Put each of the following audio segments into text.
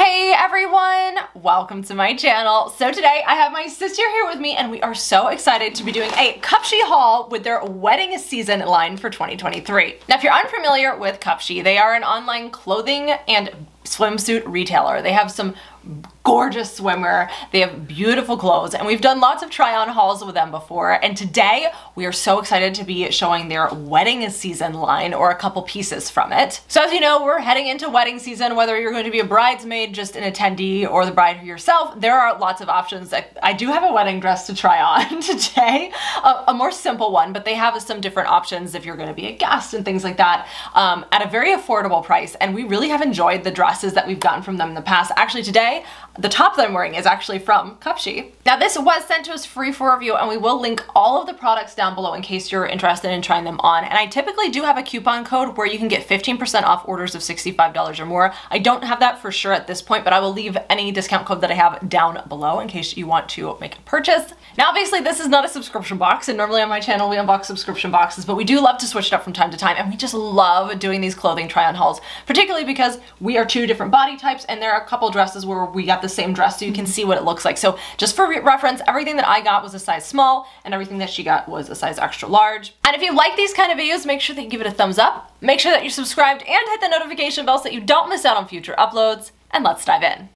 Hey everyone, welcome to my channel. So today I have my sister here with me and we are so excited to be doing a Cupshe haul with their wedding season line for 2023. Now if you're unfamiliar with Cupshe, they are an online clothing and swimsuit retailer. They have some gorgeous swimwear, they have beautiful clothes, and we've done lots of try on hauls with them before, and today we are so excited to be showing their wedding season line, or a couple pieces from it. So as you know, we're heading into wedding season. Whether you're going to be a bridesmaid, just an attendee, or the bride yourself, there are lots of options. I do have a wedding dress to try on today, a more simple one, but they have some different options if you're going to be a guest and things like that, at a very affordable price, and we really have enjoyed the dresses that we've gotten from them in the past. Actually today, the top that I'm wearing is actually from Cupshe. Now this was sent to us free for review, and we will link all of the products down below in case you're interested in trying them on. And I typically do have a coupon code where you can get 15% off orders of $65 or more. I don't have that for sure at this point, but I will leave any discount code that I have down below in case you want to make a purchase. Now obviously this is not a subscription box, and normally on my channel we unbox subscription boxes, but we do love to switch it up from time to time, and we just love doing these clothing try on hauls, particularly because we are two different body types and there are a couple dresses where we got the same dress so you can see what it looks like. So just for reference, everything that I got was a size small and everything that she got was a size extra large. And if you like these kind of videos, make sure that you give it a thumbs up, make sure that you're subscribed, and hit the notification bell so that you don't miss out on future uploads. And let's dive in.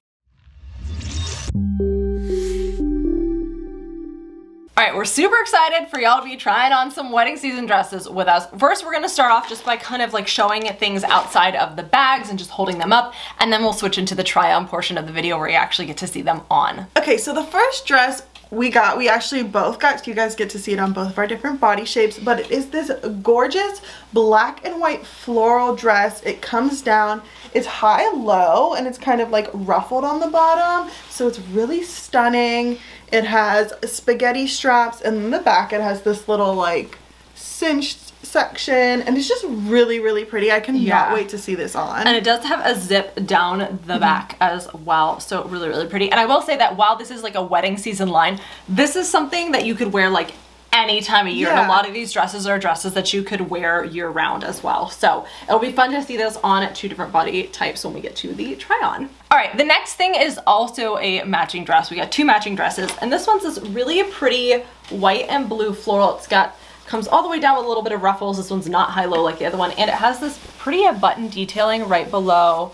All right, we're super excited for y'all to be trying on some wedding season dresses with us. First, we're gonna start off just by kind of like showing things outside of the bags and just holding them up, and then we'll switch into the try on portion of the video where you actually get to see them on. Okay, so the first dress we actually both got, so you guys get to see it on both of our different body shapes, but it is this gorgeous black and white floral dress. It comes down, it's high-low, and it's kind of like ruffled on the bottom, so it's really stunning. It has spaghetti straps, and in the back it has this little like cinched section, and it's just really, really pretty. I cannot wait to see this on. And it does have a zip down the back as well, so really, really pretty. And I will say that while this is like a wedding season line, this is something that you could wear like any time of year, and a lot of these dresses are dresses that you could wear year round as well. So it'll be fun to see those on at two different body types when we get to the try on. All right, the next thing is also a matching dress. We got two matching dresses, and this one's this really pretty white and blue floral. It's got, comes all the way down with a little bit of ruffles. This one's not high-low like the other one, and it has this pretty button detailing right below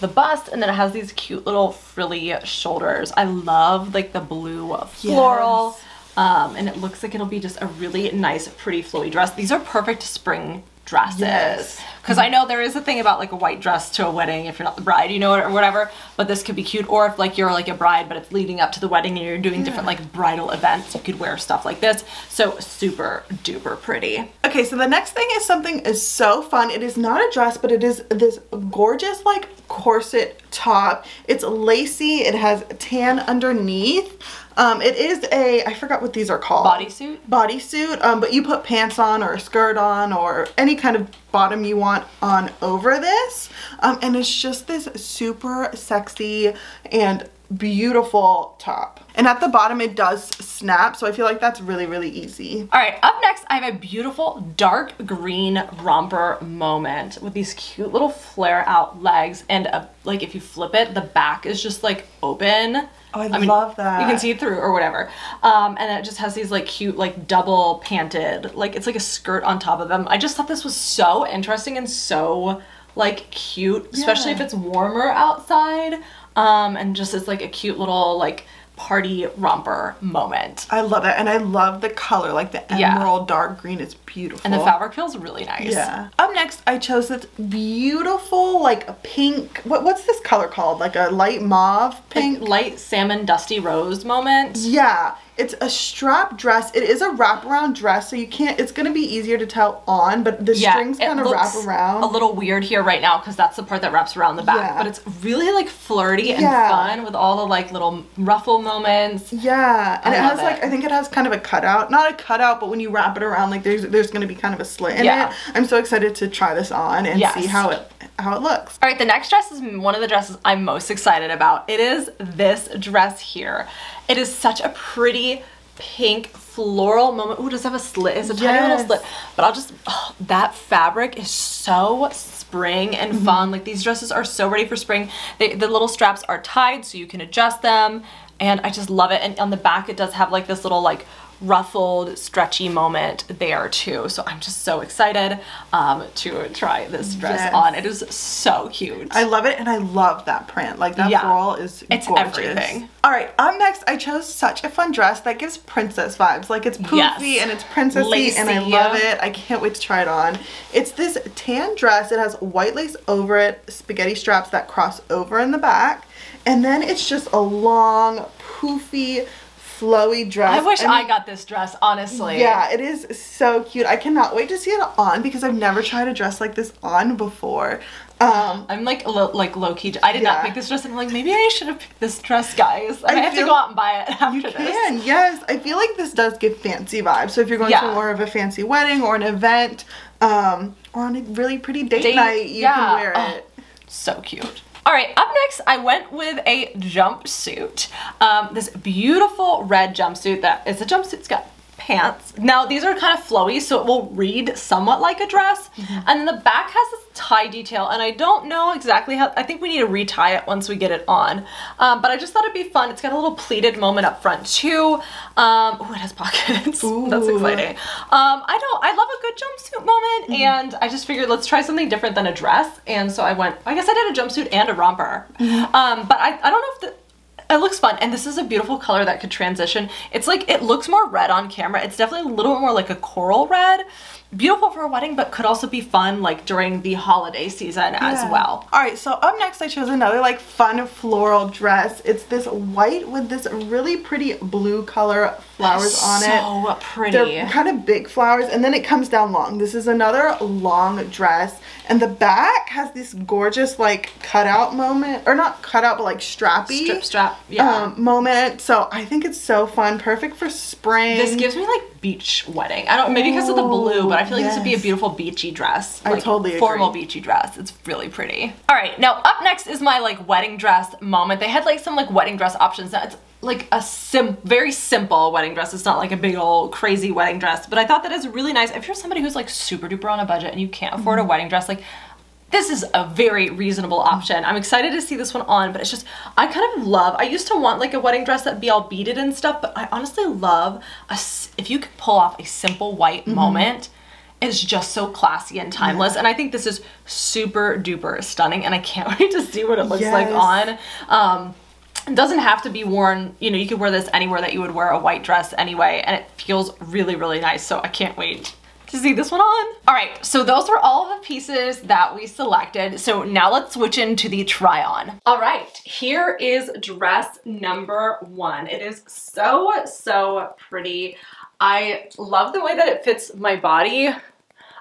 the bust, and then it has these cute little frilly shoulders. I love like the blue floral. Yes. And it looks like it'll be just a really nice, pretty flowy dress. These are perfect spring dresses. Yes. Because I know there is a thing about like a white dress to a wedding if you're not the bride, you know, or whatever, but this could be cute. Or if like you're like a bride but it's leading up to the wedding and you're doing different like bridal events, you could wear stuff like this. So super duper pretty. Okay, so the next thing is something is so fun. It is not a dress, but it is this gorgeous like corset top. It's lacy, it has tan underneath. It is a, I forgot what these are called. Bodysuit? Bodysuit, but you put pants on or a skirt on or any kind of bottom you want on over this. And it's just this super sexy and beautiful top. And at the bottom it does snap, so I feel like that's really, really easy. All right, up next I have a beautiful dark green romper moment with these cute little flare out legs, and like if you flip it, the back is just like open. Oh, I love that. You can see through or whatever. And it just has these like cute like double panted, like it's like a skirt on top of them. I just thought this was so interesting and so like cute, especially if it's warmer outside. And just it's like a cute little like party romper moment. I love it, and I love the color, like the emerald dark green. It's beautiful, and the fabric feels really nice. Yeah. Up next I chose this beautiful like a pink, what's this color called, like a light mauve pink, like light salmon dusty rose moment. Yeah, it's a strap dress. It is a wraparound dress, so you can't, it's gonna be easier to tell on, but the strings kind of wrap around. A little weird here right now because that's the part that wraps around the back, but it's really like flirty and fun with all the like little ruffle moments. Yeah, and it has like, I think it has kind of a cutout, not a cutout, but when you wrap it around, like there's gonna be kind of a slit in it. I'm so excited to try this on and see how it looks. All right, the next dress is one of the dresses I'm most excited about. It is this dress here. It is such a pretty pink floral moment. Ooh, does it have a slit? It's a tiny little slit. But I'll just, oh, that fabric is so spring and fun. Like, these dresses are so ready for spring. The little straps are tied so you can adjust them. And I just love it. And on the back, it does have like this little like ruffled, stretchy moment there too. So I'm just so excited to try this dress on. It is so cute. I love it, and I love that print. Like, that floral is gorgeous. Everything. All right, next, I chose such a fun dress that gives princess vibes. Like, it's poofy and it's princessy, lacy, and I love it. I can't wait to try it on. It's this tan dress. It has white lace over it, spaghetti straps that cross over in the back, and then it's just a long, poofy, flowy dress. I wish I got this dress, honestly. Yeah, it is so cute. I cannot wait to see it on because I've never tried a dress like this on before. I'm like low-key. I did not pick this dress. I'm like, maybe I should have picked this dress, guys. I have to go out and buy it after this. You can, yes. I feel like this does give fancy vibes. So if you're going to more of a fancy wedding or an event or on a really pretty date night, you can wear it. So cute. All right, up next, I went with a jumpsuit. This beautiful red jumpsuit that is a jumpsuit. It's got pants. Now, these are kind of flowy, so it will read somewhat like a dress. And then the back has this tie detail, and I don't know exactly how. I think we need to retie it once we get it on. But I just thought it'd be fun. It's got a little pleated moment up front, too. Oh, it has pockets. Ooh. That's exciting. I love a good jumpsuit moment, and I just figured let's try something different than a dress. And so I went, I guess I did a jumpsuit and a romper. But I don't know if the it looks fun, and this is a beautiful color that could transition. It's like, it looks more red on camera. It's definitely a little more like a coral red. Beautiful for a wedding, but could also be fun like during the holiday season as well. All right, so up next I chose another like fun floral dress. It's this white with this really pretty blue color flowers on it. So pretty. They're kind of big flowers, and then it comes down long. This is another long dress, and the back has this gorgeous like cutout moment, or not cutout, but like strappy. Strap, yeah. Moment. So I think it's so fun. Perfect for spring. This gives me like beach wedding. I don't, maybe because of the blue, but I feel like this would be a beautiful beachy dress. Like, I totally formal agree. Beachy dress. It's really pretty. All right, now up next is my like wedding dress moment. They had like some like wedding dress options. Now, it's like a very simple wedding dress. It's not like a big old crazy wedding dress, but I thought that is really nice. If you're somebody who's like super duper on a budget and you can't afford a wedding dress, like this is a very reasonable option. I'm excited to see this one on, but it's just, I kind of love, I used to want like a wedding dress that'd be all beaded and stuff, but I honestly love, if you could pull off a simple white moment, it's just so classy and timeless. And I think this is super duper stunning, and I can't wait to see what it looks like on. It doesn't have to be worn, you know, you could wear this anywhere that you would wear a white dress anyway, and it feels really, really nice, so I can't wait to see this one on. All right, so those were all the pieces that we selected. So now let's switch into the try on. All right, here is dress number one. It is so, so pretty. I love the way that it fits my body.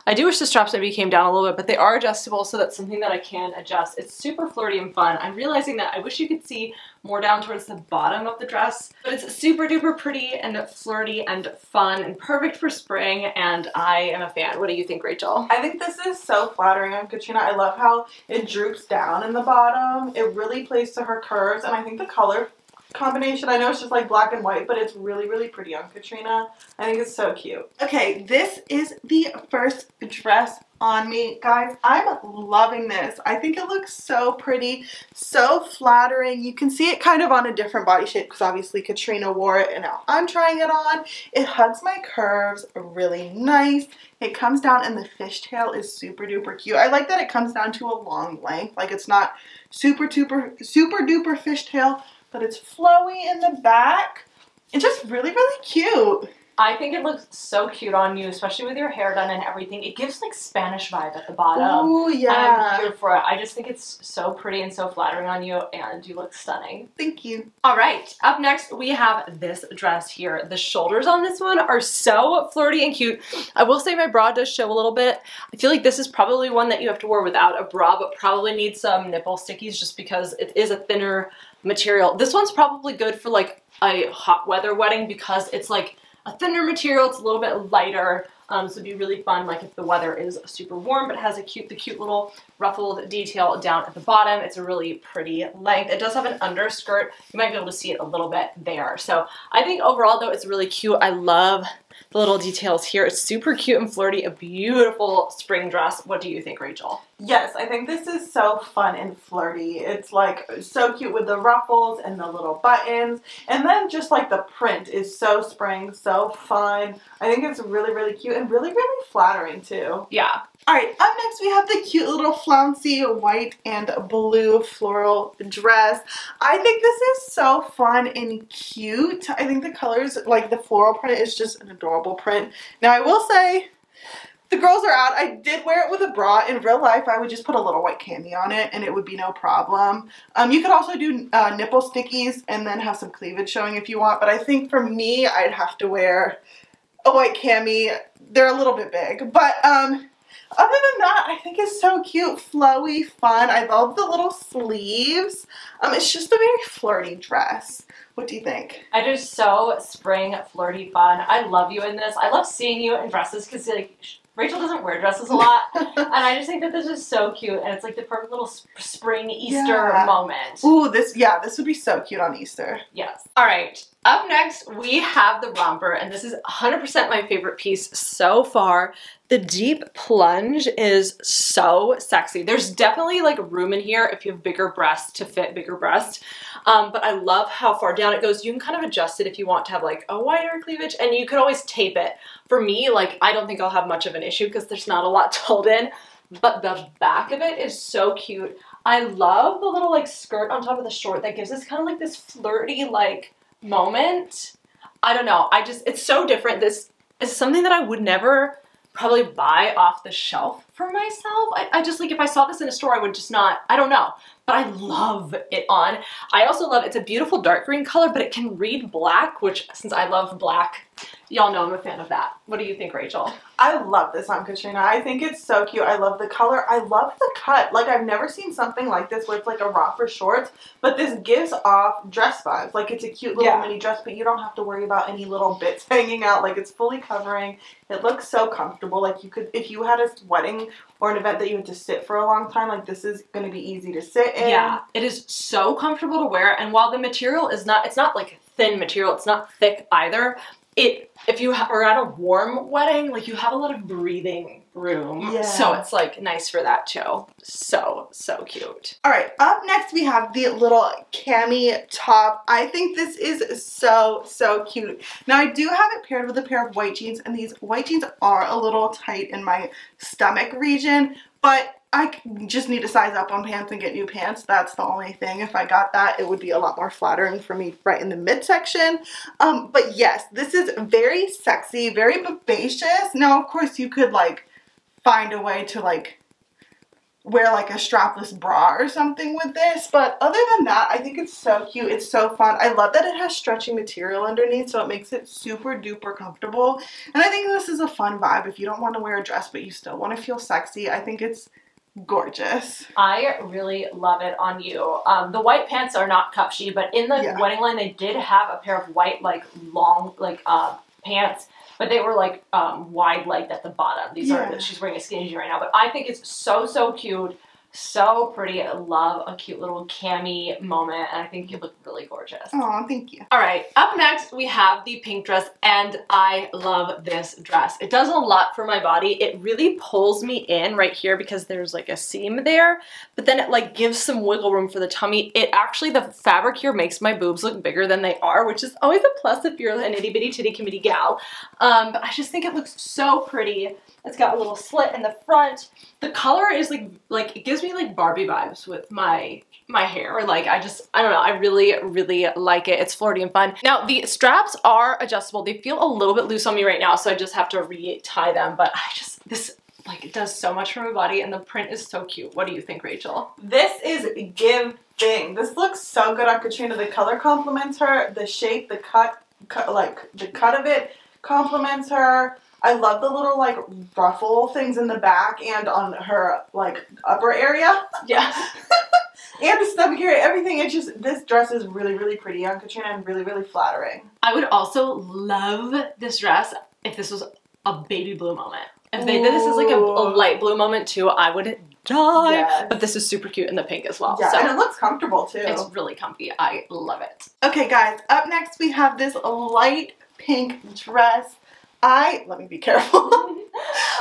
I do wish the straps maybe came down a little bit, but they are adjustable, so that's something that I can adjust. It's super flirty and fun. I'm realizing that I wish you could see more down towards the bottom of the dress, but it's super duper pretty and flirty and fun and perfect for spring, and I am a fan. What do you think, Rachel? I think this is so flattering on Katrina. I love how it droops down in the bottom. It really plays to her curves, and I think the color combination, I know it's just like black and white, but it's really, really pretty on Katrina. I think it's so cute. Okay, this is the first dress on me, guys. I'm loving this. I think it looks so pretty, so flattering. You can see it kind of on a different body shape because obviously Katrina wore it and now I'm trying it on. It hugs my curves really nice. It comes down, and the fishtail is super duper cute. I like that it comes down to a long length. Like, it's not super duper fishtail, but it's flowy in the back. It's just really, really cute. I think it looks so cute on you, especially with your hair done and everything. It gives like Spanish vibe at the bottom. Oh yeah. I'm here for it. I just think it's so pretty and so flattering on you, and you look stunning. Thank you. All right, up next we have this dress here. The shoulders on this one are so flirty and cute. I will say my bra does show a little bit. I feel like this is probably one that you have to wear without a bra, but probably need some nipple stickies just because it is a thinner material. This one's probably good for like a hot weather wedding because it's like a thinner material, it's a little bit lighter, So it'd be really fun, like if the weather is super warm, but has a cute little ruffled detail down at the bottom. It's a really pretty length. It does have an underskirt. You might be able to see it a little bit there. So I think overall though, it's really cute. I love the little details here. It's super cute and flirty, a beautiful spring dress. What do you think, Rachel? Yes, I think this is so fun and flirty. It's like so cute with the ruffles and the little buttons. And then just like the print is so spring, so fun. I think it's really cute and really flattering too. Yeah. Alright, up next we have the cute little flouncy white and blue floral dress. I think this is so fun and cute. I think the colors, like the floral print is just an adorable print. Now I will say, the girls are out. I did wear it with a bra. In real life, I would just put a little white candy on it and it would be no problem. You could also do nipple stickies and then have some cleavage showing if you want, but I think for me, I'd have to wear a white cami. They're a little bit big, but other than that, I think it's so cute, flowy, fun. I love the little sleeves. It's just a very flirty dress. What do you think? I just so spring, flirty, fun. I love you in this. I love seeing you in dresses because like Rachel doesn't wear dresses a lot, and I just think that this is so cute, and it's like the perfect little spring Easter moment. Ooh, this would be so cute on Easter. Yes. All right. Up next, we have the romper, and this is 100% my favorite piece so far. The deep plunge is so sexy. There's definitely like room in here if you have bigger breasts to fit bigger breasts, but I love how far down it goes. You can kind of adjust it if you want to have like a wider cleavage, and you could always tape it. For me, like I don't think I'll have much of an issue because there's not a lot told in, but the back of it is so cute. I love the little like skirt on top of the short that gives us kind of like this flirty like moment. I don't know. I just, it's so different. This is something that I would never probably buy off the shelf for myself. I just like, if I saw this in a store, I would just not, I don't know, but I love it on. I also love, it's a beautiful dark green color, but it can read black, which since I love black, y'all know I'm a fan of that. What do you think, Rachel? I love this on Katrina. I think it's so cute. I love the color. I love the cut. Like I've never seen something like this with like a romper shorts, but this gives off dress vibes. Like it's a cute little mini dress, but you don't have to worry about any little bits hanging out. Like it's fully covering. It looks so comfortable. Like you could, if you had a wedding or an event that you had to sit for a long time, like this is going to be easy to sit in. Yeah, it is so comfortable to wear. And while the material is not, it's not like thin material, it's not thick either. If you are at a warm wedding, like you have a lot of breathing room. Yeah. So it's like nice for that too. So cute. All right, up next we have the little cami top. I think this is so cute. Now I do have it paired with a pair of white jeans, and these white jeans are a little tight in my stomach region, but I just need to size up on pants and get new pants. That's the only thing. If I got that, it would be a lot more flattering for me right in the midsection. But yes, this is very sexy, very vivacious. Now, of course, you could like find a way to like wear like a strapless bra or something with this, but other than that, I think it's so cute. It's so fun. I love that it has stretchy material underneath, so it makes it super duper comfortable. And I think this is a fun vibe if you don't want to wear a dress but you still want to feel sexy. I think it's gorgeous. I really love it on you. The white pants are not Cupshe, but in the wedding line they did have a pair of white like long like pants, but they were like wide legged at the bottom. These are, she's wearing a skinny jean right now, but I think it's so cute, so pretty. I love a cute little cami moment, and I think you look really gorgeous. Oh, thank you. All right, up next we have the pink dress, and I love this dress. It does a lot for my body. It really pulls me in right here because there's like a seam there, but then it like gives some wiggle room for the tummy. It actually, the fabric here makes my boobs look bigger than they are, which is always a plus if you're an itty bitty titty committee gal. But I just think it looks so pretty. It's got a little slit in the front. The color is like it gives me like Barbie vibes with my hair. Like I don't know, I really like it. It's flirty and fun. Now the straps are adjustable. They feel a little bit loose on me right now, so I just have to re-tie them, but I just, this like it does so much for my body, and the print is so cute. What do you think, Rachel? This is giving. This looks so good on Katrina. The color compliments her. The shape, the cut like the cut of it compliments her. I love the little like ruffle things in the back and on her like upper area. Yeah. And the stomach area, everything. It's just, this dress is really pretty on Katrina and really flattering. I would also love this dress if this was a baby blue moment. If they did this as like a light blue moment too, I would die. Yes. But this is super cute in the pink as well. Yeah, so, and it looks comfortable too. It's really comfy. I love it. Okay guys, up next we have this light pink dress. Let me be careful.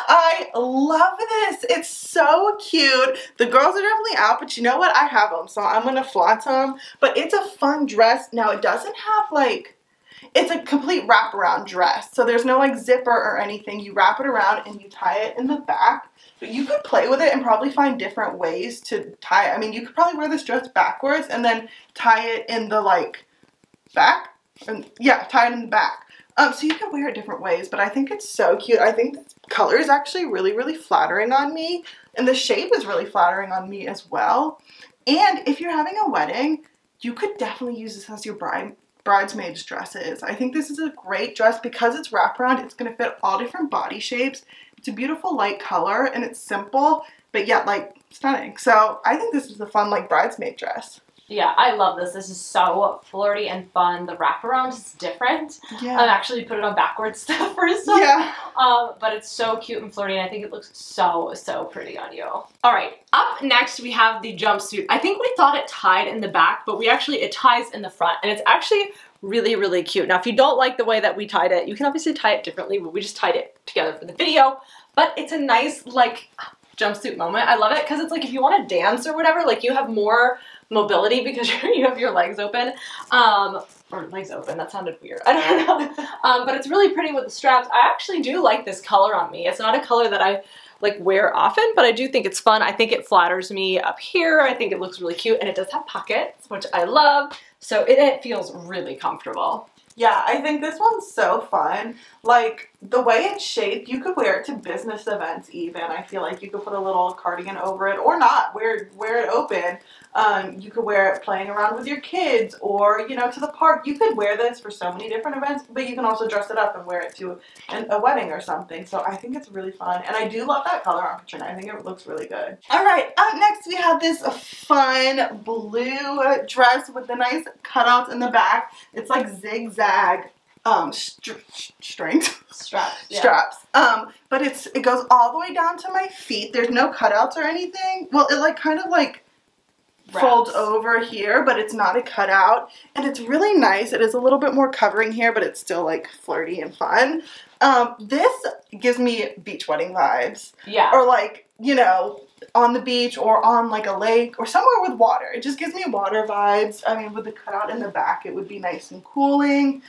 I love this. It's so cute. The girls are definitely out, but you know what? I have them, so I'm going to flaunt them. But it's a fun dress. Now, it doesn't have, like, it's a complete wraparound dress. So there's no, like, zipper or anything. You wrap it around and you tie it in the back. But you could play with it and probably find different ways to tie it. I mean, you could probably wear this dress backwards and then tie it in the, like, back. And yeah, tie it in the back. So you can wear it different ways, but I think it's so cute. I think the color is actually really, really flattering on me, and the shape is really flattering on me as well. And if you're having a wedding, you could definitely use this as your bridesmaid's dresses. I think this is a great dress because it's wraparound. It's going to fit all different body shapes. It's a beautiful light color, and it's simple, but yet, like, stunning. So I think this is a fun, like, bridesmaid dress. Yeah, I love this. This is so flirty and fun. The wraparound is different. Yeah. I actually put it on backwards the first time. Yeah. But it's so cute and flirty, and I think it looks so, so pretty on you. All right, up next we have the jumpsuit. I think we thought it tied in the back, but it ties in the front, and it's actually really, really cute. Now, if you don't like the way that we tied it, you can obviously tie it differently, but we just tied it together for the video. But it's a nice, like, jumpsuit moment. I love it because it's like if you want to dance or whatever, like, you have more mobility because you have your legs open, or legs open, that sounded weird, I don't know, but it's really pretty with the straps. I actually do like this color on me. It's not a color that I, like, wear often, but I do think it's fun. I think it flatters me up here. I think it looks really cute, and it does have pockets, which I love, so it feels really comfortable. Yeah, I think this one's so fun. Like, the way it's shaped, you could wear it to business events even. I feel like you could put a little cardigan over it or not. Wear it open. You could wear it playing around with your kids or, you know, to the park. You could wear this for so many different events, but you can also dress it up and wear it to a wedding or something. So I think it's really fun. And I do love that color on Katrina. I think it looks really good. All right, up next we have this fun blue dress with the nice cutouts in the back. It's like zigzag. Straps. But it goes all the way down to my feet. There's no cutouts or anything. Well, it like kind of like wraps. Folds over here, but it's not a cutout, and it's really nice. It is a little bit more covering here, but it's still like flirty and fun. This gives me beach wedding vibes. Yeah. Or like, you know, on the beach or on like a lake or somewhere with water. It just gives me water vibes. I mean, with the cutout in the back, it would be nice and cooling.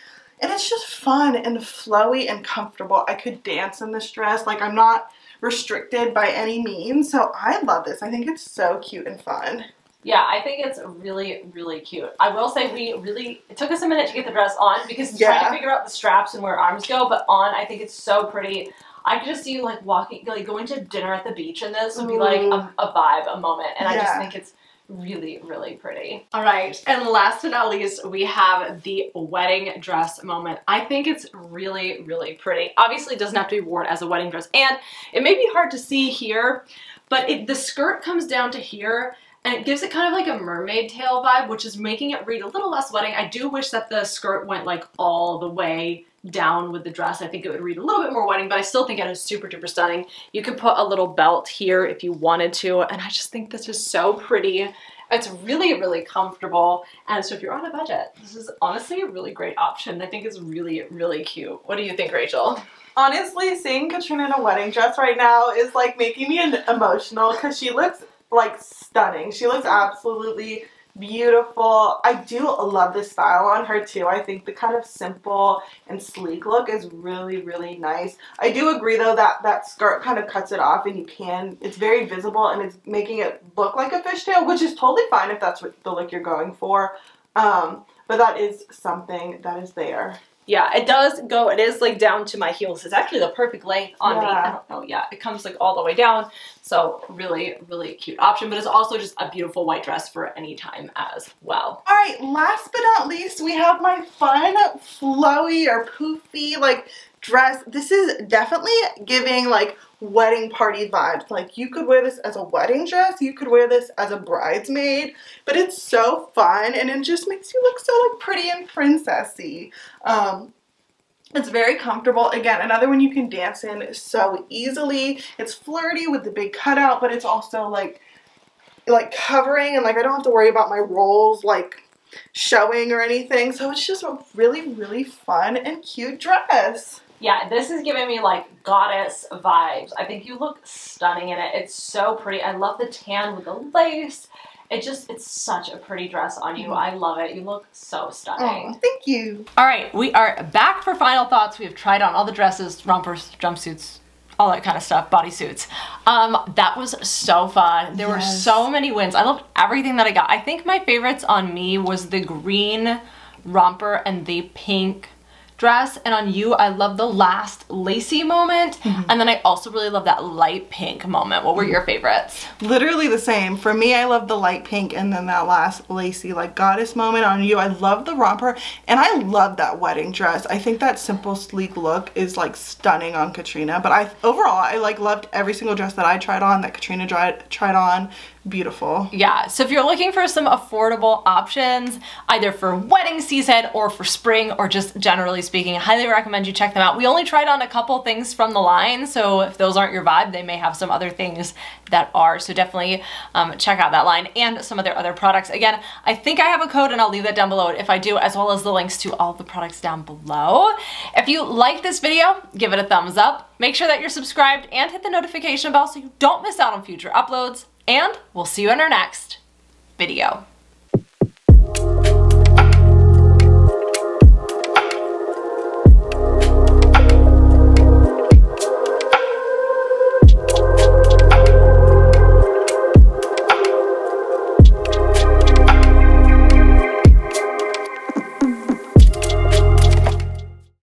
And it's just fun and flowy and comfortable. I could dance in this dress. Like, I'm not restricted by any means. So I love this. I think it's so cute and fun. Yeah, I think it's really, really cute. I will say it took us a minute to get the dress on because trying to figure out the straps and where arms go, but on, I think it's so pretty. I could just see you, like, walking, like, going to dinner at the beach, and this would be, like, a vibe, a moment, and I just think it's really, really pretty. All right, and last but not least, we have the wedding dress moment. I think it's really, really pretty. Obviously, it doesn't have to be worn as a wedding dress, and it may be hard to see here, but the skirt comes down to here, and it gives it kind of like a mermaid tail vibe, which is making it read a little less wedding. I do wish that the skirt went, like, all the way down with the dress. I think it would read a little bit more wedding, but I still think it is super duper stunning. You could put a little belt here if you wanted to, and I just think this is so pretty. It's really, really comfortable, and so if you're on a budget, this is honestly a really great option. I think it's really, really cute. What do you think, Rachel? Honestly, seeing Katrina in a wedding dress right now is like making me emotional because she looks like stunning. She looks absolutely beautiful. I do love this style on her too. I think the kind of simple and sleek look is really, really nice. I do agree though that that skirt kind of cuts it off, and it's very visible, and it's making it look like a fishtail, which is totally fine if that's what the look you're going for. But that is something that is there. Yeah, it does go, it is like down to my heels. It's actually the perfect length on me. I don't know, yeah, it comes like all the way down. So really, really cute option, but it's also just a beautiful white dress for any time as well. All right, last but not least, we have my fun, flowy or poofy, like, dress. This is definitely giving like wedding party vibes. Like, you could wear this as a wedding dress, you could wear this as a bridesmaid, but it's so fun and it just makes you look so, like, pretty and princessy. It's very comfortable. Again, another one you can dance in so easily. It's flirty with the big cutout, but it's also like covering, and like I don't have to worry about my rolls like showing or anything. So it's just a really fun and cute dress. Yeah, this is giving me like goddess vibes. I think you look stunning in it. It's so pretty. I love the tan with the lace. It just, it's such a pretty dress on you. I love it. You look so stunning. Oh, thank you. All right, we are back for final thoughts. We have tried on all the dresses, rompers, jumpsuits, all that kind of stuff, bodysuits. That was so fun. There were so many wins. I loved everything that I got. I think my favorites on me was the green romper and the pink dress, and on you, I love the last lacy moment, and then I also really love that light pink moment. What were your favorites? Literally the same. For me, I love the light pink and then that last lacy like goddess moment. On you, I love the romper, and I love that wedding dress. I think that simple sleek look is like stunning on Katrina, but I overall, I like loved every single dress that I tried on, that Katrina tried on. Beautiful. Yeah, so if you're looking for some affordable options, either for wedding season or for spring or just generally speaking, I highly recommend you check them out. We only tried on a couple things from the line, so if those aren't your vibe, they may have some other things that are. So definitely check out that line and some of their other products. Again, I think I have a code and I'll leave that down below if I do, as well as the links to all the products down below. If you like this video, give it a thumbs up. Make sure that you're subscribed and hit the notification bell so you don't miss out on future uploads. And we'll see you in our next video.